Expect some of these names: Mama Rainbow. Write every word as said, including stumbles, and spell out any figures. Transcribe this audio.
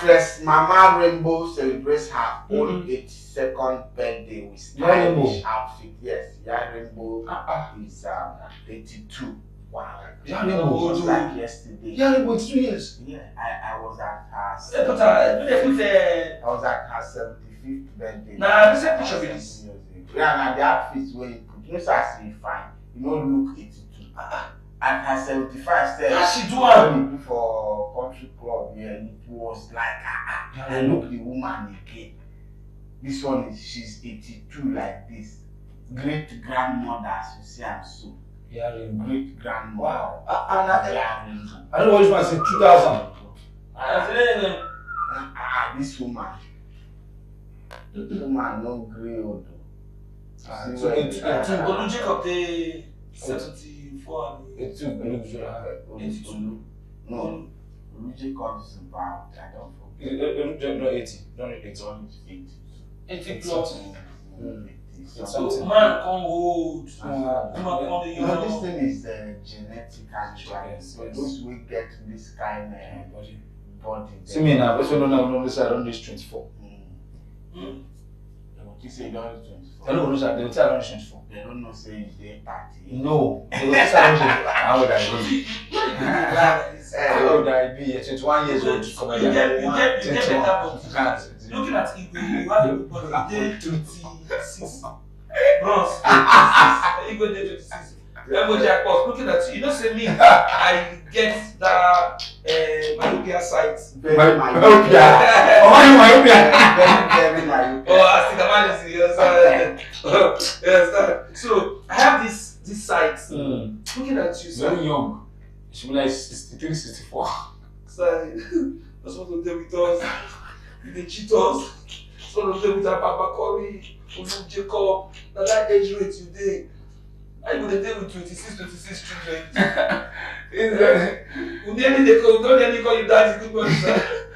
actress Mama Rainbow celebrates her mm-hmm. own eighty-second birthday with stylish outfit. Yes, Mama Rainbow uh-uh. is um, eighty-two. Wow. Yeah, yeah, was like yesterday. Yeah, it was two years. Yeah, I, I was at her seventy-fifth. I was at her seventy-fifth birthday. Nah, this is a picture of this. Yeah, now the outfit where you put, you know, so I see fine. You know, look eighty-two. Ah, and her seventy-five said, ah, she do one for country club. Yeah, it was like, ah, yeah, I look the woman again. This one is, she's eighty-two like this. Great grandmother, you see, I'm so. Yeah, great grandmother. Wow. Uh, and I, yeah. I don't know which one said two thousand. Ah, this woman. This woman no grey old. Uh, so it took up the seventy-four. It took Olujacob. No, Olujacob is about. I don't forget. No, eighty. Not eighty. Eighty. Eighty plus. So, so man, come old. Uh, uh, you know, this thing is uh, genetic actually. Yes, yes. Those we get this kind of body. body See me now, but you don't have noticed I don't reach twenty-four. You say you don't reach twenty-four. I don't know, they will say I don't reach twenty-four. They don't know, say it's day party. No, they will say I don't reach twenty-four. How would I be? How would I be? twenty-one years old. You get better. Looking at it, you have a body day twenty-six. Bronze, Igwe day twenty-six. Everybody across looking at you. You don't say me. I get that Myopia site. Myopia. Oh, Myopia. Oh, I see the man is here. So I have this this site. Mm. Looking at you, very young. She was like sixty-three, sixty-four. Sorry, that's what we do with us. The cheaters, some of them with our Papa Corey, Olujacob, now that age rate today. I go to deal with twenty-six, twenty-six children. Don't they call you daddy, good morning, sir.